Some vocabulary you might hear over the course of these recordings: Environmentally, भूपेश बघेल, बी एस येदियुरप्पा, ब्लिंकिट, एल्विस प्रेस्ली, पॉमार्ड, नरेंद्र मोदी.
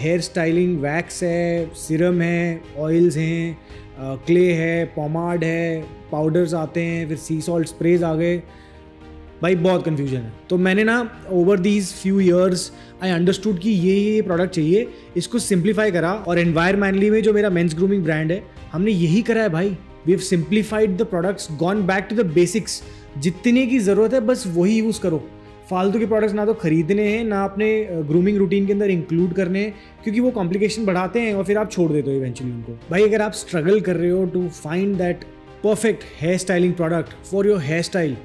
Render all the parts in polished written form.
Hair styling wax है, serum है, oils हैं, क्ले है, पोमाड है, पाउडर्स आते हैं, फिर सी सॉल्ट स्प्रेज आ गए। भाई बहुत कन्फ्यूजन है। तो मैंने ना over these few years I understood कि ये प्रोडक्ट चाहिए, इसको सिंप्लीफाई करा। और एनवायरमेंटली में जो मेरा मेंस ग्रूमिंग ब्रांड है, हमने यही करा है भाई। We have simplified the products, gone back to the basics. जितने की ज़रूरत है बस वही यूज़ करो। फालतू के प्रोडक्ट्स ना तो खरीदने हैं, ना अपने ग्रूमिंग रूटीन के अंदर इंक्लूड करने हैं, क्योंकि वो कॉम्प्लिकेशन बढ़ाते हैं और फिर आप छोड़ देते हो इवेंचुअली उनको। भाई अगर आप स्ट्रगल कर रहे हो to find that perfect hair styling product for your hair style,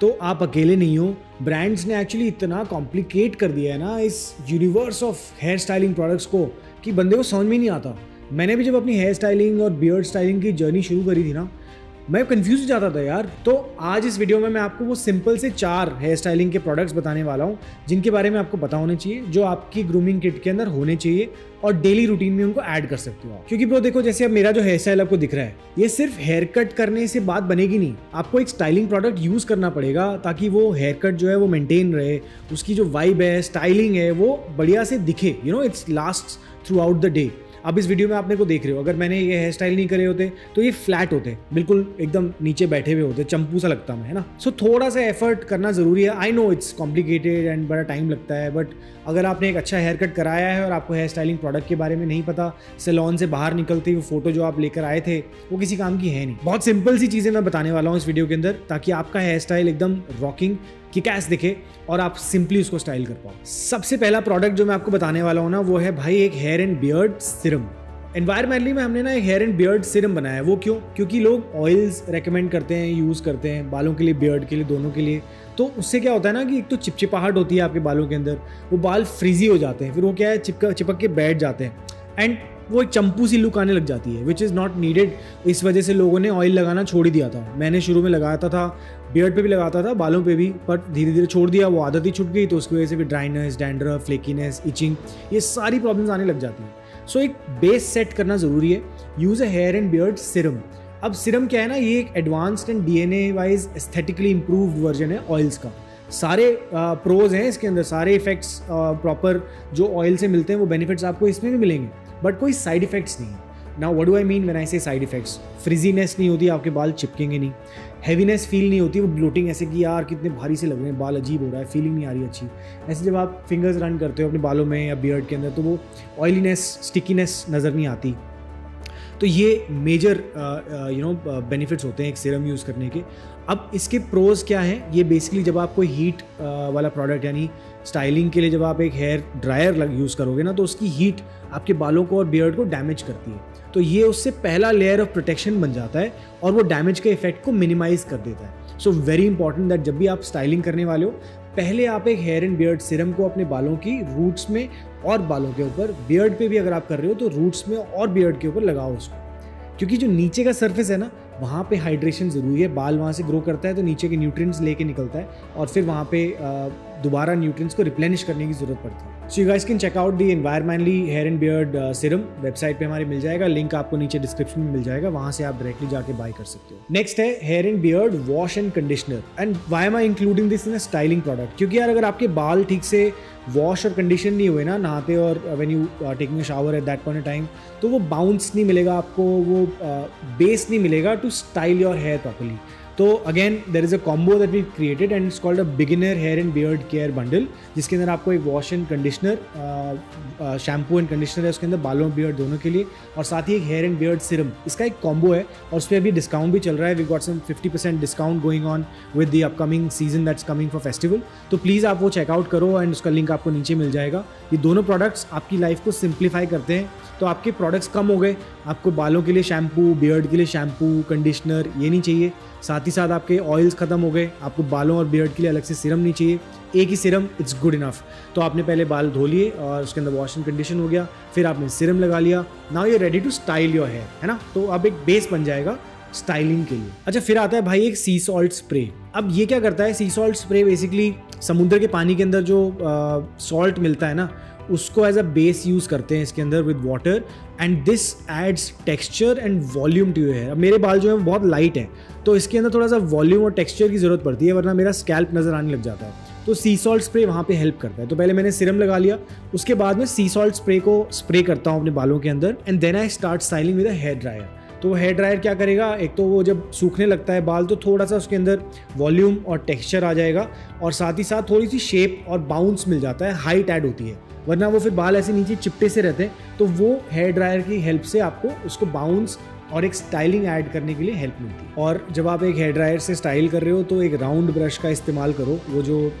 तो आप अकेले नहीं हो। ब्रांड्स ने एक्चुअली इतना कॉम्प्लिकेट कर दिया है ना इस universe of hair styling products को कि बंदे को समझ में नहीं आता। मैंने भी जब अपनी हेयर स्टाइलिंग और बियर्ड स्टाइलिंग की जर्नी शुरू करी थी ना, मैं कंफ्यूज हो जाता था यार। तो आज इस वीडियो में मैं आपको वो सिंपल से 4 हेयर स्टाइलिंग के प्रोडक्ट्स बताने वाला हूँ जिनके बारे में आपको पता होने चाहिए, जो आपकी ग्रूमिंग किट के अंदर होने चाहिए और डेली रूटीन में उनको ऐड कर सकते हो। क्योंकि ब्रो देखो, जैसे अब मेरा जो हेयर स्टाइल आपको दिख रहा है, ये सिर्फ हेयर कट करने से बात बनेगी नहीं। आपको एक स्टाइलिंग प्रोडक्ट यूज़ करना पड़ेगा ताकि वो हेयर कट जो है वो मेंटेन रहे, उसकी जो वाइब है, स्टाइलिंग है, वो बढ़िया से दिखे। You know, it's last throughout the day. अब इस वीडियो में आप मेरे को देख रहे हो, अगर मैंने ये हेयर स्टाइल नहीं करे होते तो ये फ्लैट होते, बिल्कुल एकदम नीचे बैठे हुए होते, चंपू सा लगता मैं, है ना। सो थोड़ा सा एफर्ट करना ज़रूरी है। I know it's complicated and बड़ा टाइम लगता है, बट अगर आपने एक अच्छा हेयर कट कराया है और आपको हेयर स्टाइलिंग प्रोडक्ट के बारे में नहीं पता, सैलॉन से बाहर निकलते ही वो फोटो जो आप लेकर आए थे वो किसी काम की है नहीं। बहुत सिंपल सी चीज़ें मैं बताने वाला हूँ इस वीडियो के अंदर, ताकि आपका हेयर स्टाइल एकदम रॉकिंग किकास दिखे और आप सिंपली उसको स्टाइल कर पाओ। सबसे पहला प्रोडक्ट जो मैं आपको बताने वाला हूँ ना, वो है भाई एक hair and beard serum. Environmentally में हमने ना एक हेयर एंड बियर्ड सीरम बनाया है। वो क्यों? क्योंकि लोग ऑयल्स रेकमेंड करते हैं, यूज़ करते हैं बालों के लिए, बियर्ड के लिए, दोनों के लिए। तो उससे क्या होता है ना कि एक तो चिपचिपाहट होती है आपके बालों के अंदर, वो बाल फ्रीजी हो जाते हैं, फिर वो क्या है चिपक के बैठ जाते हैं एंड वो एक चंपू सी लुक आने लग जाती है, विच इज़ नॉट नीडेड। इस वजह से लोगों ने ऑयल लगाना छोड़ ही दिया था। मैंने शुरू में लगाता था, बियर्ड पे भी लगाता था, बालों पे भी, बट धीरे धीरे छोड़ दिया, वो आदत ही छूट गई। तो उसकी वजह से भी ड्राइनेस, डैंड्रफ, फ्लेकीनेस, इचिंग, ये सारी प्रॉब्लम्स आने लग जाती हैं। सो एक बेस सेट करना ज़रूरी है। Use a hair and beard serum. अब सीरम क्या है ना, ये एक advanced and DNA wise aesthetically improved version है ऑयल्स का। सारे प्रोज हैं इसके अंदर, सारे इफेक्ट्स प्रॉपर जो ऑयल से मिलते हैं वो बेनिफिट्स आपको इसमें भी मिलेंगे, बट कोई साइड इफेक्ट्स नहीं है। Now what do I mean when I say side effects? Frizziness नहीं होती, आपके बाल चिपकेंगे नहीं, हैवीनेस फील नहीं होती, वो ब्लोटिंग ऐसे कि यार कितने भारी से लग रहे हैं बाल, अजीब हो रहा है, फीलिंग नहीं आ रही अच्छी। ऐसे जब आप फिंगर्स रन करते हो अपने बालों में या बियर्ड के अंदर, तो वो ऑयलीनेस, स्टिकीनेस नज़र नहीं आती। तो ये मेजर बेनिफिट्स होते हैं एक सीरम यूज़ करने के। अब इसके प्रोज क्या हैं? ये बेसिकली जब आप कोई हीट वाला प्रोडक्ट, यानी स्टाइलिंग के लिए जब आप एक हेयर ड्रायर यूज़ करोगे ना, तो उसकी हीट आपके बालों को और बियर्ड को डैमेज करती है। तो ये उससे पहला लेयर ऑफ प्रोटेक्शन बन जाता है और वो डैमेज के इफेक्ट को मिनिमाइज़ कर देता है। सो वेरी इंपॉर्टेंट दैट जब भी आप स्टाइलिंग करने वाले हो, पहले आप एक हेयर एंड बियर्ड सीरम को अपने बालों की रूट्स में और बालों के ऊपर, बियर्ड पे भी अगर आप कर रहे हो तो रूट्स में और बियर्ड के ऊपर लगाओ उसको, क्योंकि जो नीचे का सरफेस है ना, वहाँ पे हाइड्रेशन ज़रूरी है। बाल वहाँ से ग्रो करता है तो नीचे के न्यूट्रिएंट्स लेके निकलता है और फिर वहाँ पे दोबारा न्यूट्रिएंट्स को रिप्लेनिश करने की ज़रूरत पड़ती है। So you guys can check out the environmentally hair and beard serum. Website पे हमारे मिल जाएगा, लिंक आपको नीचे डिस्क्रिप्शन में मिल जाएगा, वहाँ से आप डायरेक्टली जाके बाय कर सकते हो। नेक्स्ट है hair and beard wash and conditioner. And why am I including this in a styling product? क्योंकि यार अगर आपके बाल ठीक से वॉश और कंडीशन नहीं हुए ना, नहाते और when you taking a shower at that point of time, तो वो बाउंस नहीं मिलेगा आपको, वो बेस नहीं मिलेगा to style your hair properly. तो again there is a combo that we created and it's called a beginner hair and beard care bundle, जिसके अंदर आपको एक wash and conditioner, shampoo and conditioner है उसके अंदर बालों और बियर्ड दोनों के लिए, और साथ ही एक हेयर एंड बियर्ड सीरम। इसका एक कॉम्बो है और उस पर अभी डिस्काउंट भी चल रहा है। We got some 50% discount going on with the upcoming season that's coming for festival. तो प्लीज़ आप वो चेकआउट करो एंड उसका लिंक आपको नीचे मिल जाएगा। ये दोनों प्रोडक्ट्स आपकी लाइफ को सिंप्लीफाई करते हैं। तो आपके प्रोडक्ट्स कम हो गए, आपको बालों के लिए शैम्पू, बियर्ड के लिए शैम्पू, कंडीशनर ये नहीं चाहिए। साथ ही साथ आपके ऑयल्स ख़त्म हो गए, आपको बालों और बियर्ड के लिए अलग से सीरम नहीं चाहिए, एक ही सीरम इट्स गुड इनफ। तो आपने पहले बाल धो लिए और उसके अंदर वॉश एंड कंडीशन हो गया, फिर आपने सीरम लगा लिया, now you are ready to style your hair, है ना। तो अब एक बेस बन जाएगा स्टाइलिंग के लिए। अच्छा, फिर आता है भाई एक सी सॉल्ट स्प्रे। अब ये क्या करता है? सी सॉल्ट स्प्रे बेसिकली समुद्र के पानी के अंदर जो सॉल्ट मिलता है ना, उसको एज अ बेस यूज़ करते हैं इसके अंदर with water, and this adds texture and volume to your hair. अब मेरे बाल जो है वो बहुत लाइट है, तो इसके अंदर थोड़ा सा वॉल्यूम और टेक्सचर की ज़रूरत पड़ती है, वरना मेरा स्कैल्प नज़र आने लग जाता है। तो सी सॉल्ट स्प्रे वहाँ पे हेल्प करता है। तो पहले मैंने सीरम लगा लिया, उसके बाद में सी सॉल्ट स्प्रे को स्प्रे करता हूँ अपने बालों के अंदर and then I start styling with a hair dryer. तो वो हेयर ड्रायर क्या करेगा, एक तो वो जब सूखने लगता है बाल तो थोड़ा सा उसके अंदर वॉल्यूम और टेक्स्चर आ जाएगा और साथ ही साथ थोड़ी सी शेप और बाउंस मिल जाता है, हाइट ऐड होती है, वरना वो फिर बाल ऐसे नीचे चिपटे से रहते हैं। तो वो हेयर ड्रायर की हेल्प से आपको उसको बाउंस और एक स्टाइलिंग ऐड करने के लिए हेल्प मिलती है। और जब आप एक हेयर ड्रायर से स्टाइल कर रहे हो तो एक राउंड ब्रश का इस्तेमाल करो, वो जो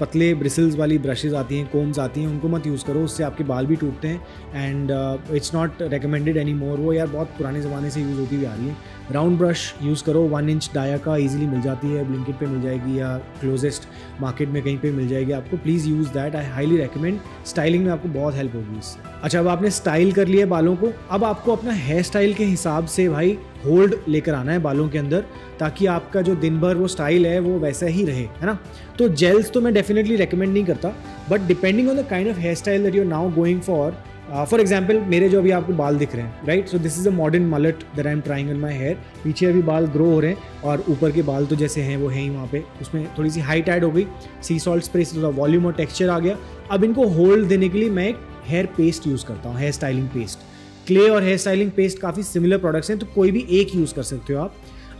पतले ब्रिसल्स वाली ब्रशेज आती हैं, कोम्स आती हैं, उनको मत यूज़ करो, उससे आपके बाल भी टूटते हैं and it's not recommended any more. वो यार बहुत पुराने ज़माने से यूज़ होती हुई आ रही है। राउंड ब्रश यूज़ करो, 1 इंच डाया का ईजिली मिल जाती है, ब्लिंकिट पे मिल जाएगी या क्लोजेस्ट मार्केट में कहीं पे मिल जाएगी आपको, please use that, I highly recommend. Styling में आपको बहुत हेल्प होगी इससे। अच्छा, अब आपने स्टाइल कर लिया बालों को, अब आपको अपना हेयर स्टाइल के हिसाब से भाई होल्ड लेकर आना है बालों के अंदर, ताकि आपका जो दिन भर वो स्टाइल है वो वैसा ही रहे, है ना। तो जेल्स तो मैं डेफिनेटली रेकमेंड नहीं करता, but depending on the kind of hair style that you are now going for example मेरे जो अभी आपको बाल दिख रहे हैं, right, so this is a modern mullet that I am trying in my hair. पीछे अभी बाल ग्रो हो रहे हैं और ऊपर के बाल तो जैसे हैं वो हैं ही वहाँ पे, उसमें थोड़ी सी हाइट ऐड हो गई, सी सॉल्ट स्प्रे से थोड़ा वॉल्यूम और टेक्स्चर आ गया। अब इनको होल्ड देने के लिए मैं एक हेयर पेस्ट यूज़ करता हूँ, हेयर स्टाइलिंग पेस्ट। क्ले और हेयर स्टाइलिंग पेस्ट काफ़ी सिमिलर प्रोडक्ट्स हैं, तो कोई भी एक यूज़ कर सकते हो आप।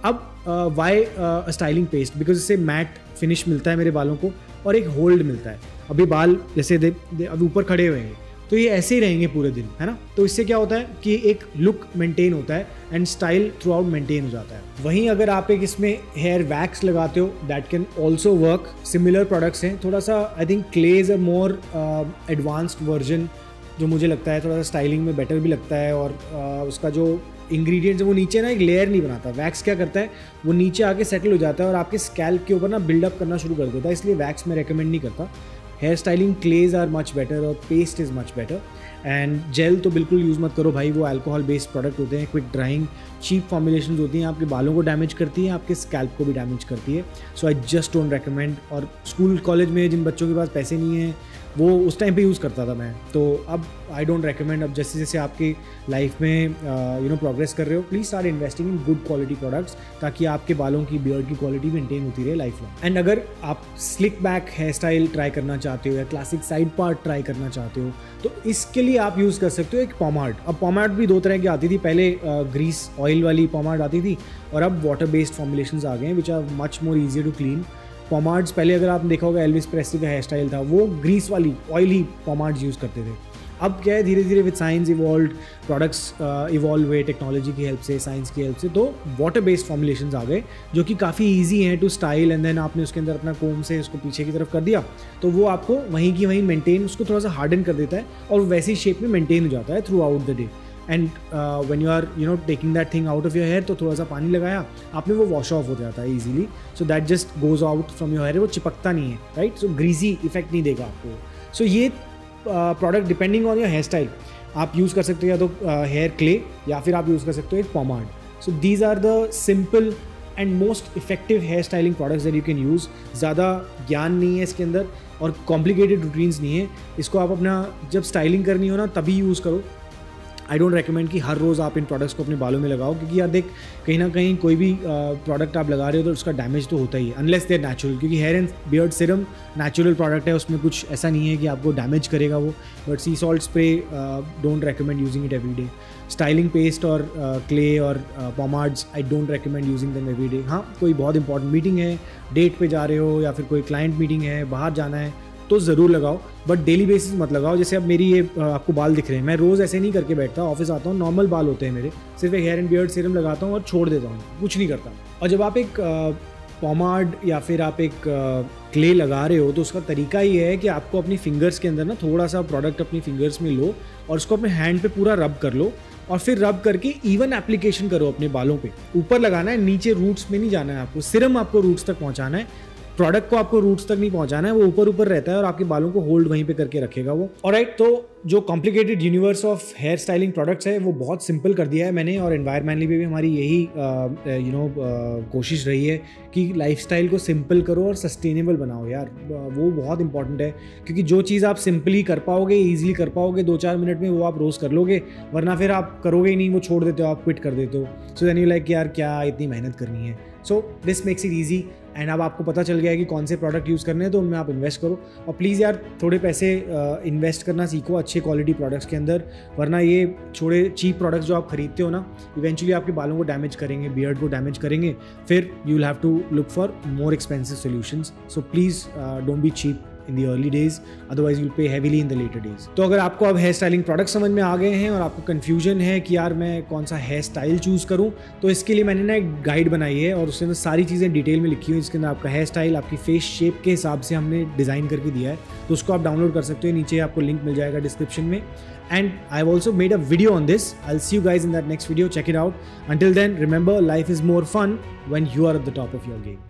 अब वाई स्टाइलिंग पेस्ट, बिकॉज इससे मैट फिनिश मिलता है मेरे बालों को और एक होल्ड मिलता है। अभी बाल जैसे अभी ऊपर खड़े हुए हैं तो ये ऐसे ही रहेंगे पूरे दिन, है ना। तो इससे क्या होता है कि एक लुक मेंटेन होता है and style throughout maintain हो जाता है। वहीं अगर आप एक इसमें हेयर वैक्स लगाते हो, that can also work, similar products हैं। थोड़ा सा I think clay is a more advanced version, जो मुझे लगता है थोड़ा सा स्टाइलिंग में बेटर भी लगता है और उसका जो इंग्रेडिएंट्स है वो नीचे ना एक लेयर नहीं बनाता। वैक्स क्या करता है, वो नीचे आके सेटल हो जाता है और आपके स्कैल्प के ऊपर ना बिल्डअप करना शुरू कर देता है, इसलिए वैक्स मैं रेकमेंड नहीं करता। Hair styling clays are much better और paste is much better, and gel तो बिल्कुल यूज़ मत करो भाई, वो अल्कोहल बेस्ड प्रोडक्ट होते हैं, क्विक ड्राइंग, चीप फॉर्मुलेशन होती हैं, आपके बालों को डैमेज करती हैं, आपके स्कैल्प को भी डैमेज करती है। So I just don't recommend. और स्कूल कॉलेज में जिन बच्चों के पास पैसे नहीं हैं वो उस टाइम पे यूज़ करता था मैं, तो अब आई डोंट रेकमेंड। अब जैसे जैसे आपकी लाइफ में यू नो प्रोग्रेस कर रहे हो, please start investing in good quality products, ताकि आपके बालों की, बियर्ड की क्वालिटी मेंटेन होती रहे लाइफ लॉन्ग। एंड अगर आप slick back hair style try करना चाहते हो या क्लासिक साइड पार्ट ट्राई करना चाहते हो तो इसके लिए आप यूज़ कर सकते हो एक पॉमार्ड। अब पॉमार्ड भी दो तरह की आती थी, पहले ग्रीस ऑयल वाली पॉमार्ड आती थी और अब वाटर बेस्ड फॉर्मुलेशंस आ गए हैं which are much more easy to clean. Pomades पहले अगर आपने देखा होगा एल्विस प्रेस्ली का हेयर स्टाइल था, वो ग्रीस वाली ऑयली पॉमार्ड्स यूज़ करते थे। अब क्या है, धीरे धीरे with science evolve, products evolve हुए टेक्नोलॉजी की हेल्प से, साइंस की हेल्प से, तो वाटर बेस्ड फॉर्मुलेशंस आ गए जो कि काफ़ी ईजी हैं टू स्टाइल, एंड देन आपने उसके अंदर अपना कोम से उसको पीछे की तरफ कर दिया तो वो आपको वहीं की वहीं मेंटेन, उसको थोड़ा सा हार्डन कर देता है और वैसी शेप में मेंटेन हो जाता है throughout the day. And when you are you know taking that thing out of your hair, तो थोड़ा सा पानी लगाया आपने, वो वॉश ऑफ हो जाता है easily, so that just goes out from your hair, वो चिपकता नहीं है, राइट, सो ग्रीजी इफेक्ट नहीं देगा आपको। सो ये product depending on your hair style आप यूज़ कर सकते हो, या तो हेयर क्ले या फिर आप यूज़ कर सकते हो एक पॉमार्ड। So these are the simple and most effective hair styling products that you can use. ज़्यादा ज्ञान नहीं है इसके अंदर और कॉम्प्लिकेटेड रूटीन्स नहीं है, इसको आप अपना जब स्टाइलिंग करनी हो ना तभी यूज़ करो। आई डोंट रेकमेंड कि हर रोज़ आप इन प्रोडक्ट्स को अपने बालों में लगाओ, क्योंकि यार देख कहीं ना कहीं कोई भी प्रोडक्ट आप लगा रहे हो तो उसका डैमेज तो होता ही है, अनलेस दे आर नेचुरल, क्योंकि hair and beard serum natural product है, उसमें कुछ ऐसा नहीं है कि आपको डैमेज करेगा वो। But sea salt spray don't recommend using it every day. Styling paste और क्ले और pomades I don't recommend using them every day. हाँ, कोई बहुत इंपॉर्टेंट मीटिंग है, डेट पे जा रहे हो या फिर कोई क्लाइंट मीटिंग है, बाहर जाना है तो ज़रूर लगाओ, बट डेली बेसिस मत लगाओ। जैसे अब मेरी ये आपको बाल दिख रहे हैं, मैं रोज़ ऐसे नहीं करके बैठता, ऑफिस आता हूँ, नॉर्मल बाल होते हैं मेरे, सिर्फ एक हेयर एंड बियर्ड सीरम लगाता हूँ और छोड़ देता हूँ, कुछ नहीं करता। और जब आप एक पॉमार्ड या फिर आप एक क्ले लगा रहे हो तो उसका तरीका ये है कि आपको अपनी फिंगर्स के अंदर ना थोड़ा सा प्रोडक्ट अपनी फिंगर्स में लो और उसको अपने हैंड पे पूरा रब कर लो और फिर रब करके इवन एप्लीकेशन करो अपने बालों पे। ऊपर लगाना है, नीचे रूट्स में नहीं जाना है आपको, सीरम आपको रूट्स तक पहुँचाना है, प्रोडक्ट को आपको रूट्स तक नहीं पहुंचाना है, वो ऊपर ऊपर रहता है और आपके बालों को होल्ड वहीं पे करके रखेगा वो। ऑलराइट, तो जो complicated universe of hair styling products है वो बहुत सिंपल कर दिया है मैंने, और एनवायरमेंटली भी हमारी यही कोशिश रही है कि लाइफस्टाइल को सिंपल करो और सस्टेनेबल बनाओ यार, वो बहुत इंपॉर्टेंट है, क्योंकि जो चीज़ आप सिंपली कर पाओगे, ईजिली कर पाओगे 2-4 मिनट में, वो आप रोज़ कर लोगे, वरना फिर आप करोगे ही नहीं, वो छोड़ देते हो, आप क्विट कर देते हो। सो देन यू लाइक यार क्या इतनी मेहनत करनी है। So this makes it easy. And अब आपको पता चल गया है कि कौन से प्रोडक्ट यूज़ करने हैं, तो उनमें आप इन्वेस्ट करो। और प्लीज़ यार थोड़े पैसे इन्वेस्ट करना सीखो अच्छे क्वालिटी प्रोडक्ट्स के अंदर, वरना ये छोटे चीप प्रोडक्ट्स जो आप खरीदते हो ना, इवेंचुअली आपके बालों को डैमेज करेंगे, बियर्ड को डैमेज करेंगे, फिर you will have to look for more expensive solutions. So please don't be cheap in the early days, otherwise you will pay heavily in the later days. तो अगर आपको अब हेयर स्टाइलिंग प्रोडक्ट समझ में आ गए हैं और आपको कन्फ्यूजन है कि यार मैं कौन सा हेयर स्टाइल चूज़ करूं, तो इसके लिए मैंने ना एक गाइड बनाई है और उसके अंदर सारी चीज़ें डिटेल में लिखी हुई, जिसके अंदर आपका हेयर स्टाइल आपकी फेस शेप के हिसाब से हमने डिज़ाइन करके दिया है। तो उसको आप डाउनलोड कर सकते हो, नीचे आपको लिंक मिल जाएगा डिस्क्रिप्शन में। And I have also made a video on this, I will see you guys in that next video, check it out. Until then, remember, life is more fun when you are at the top of your game.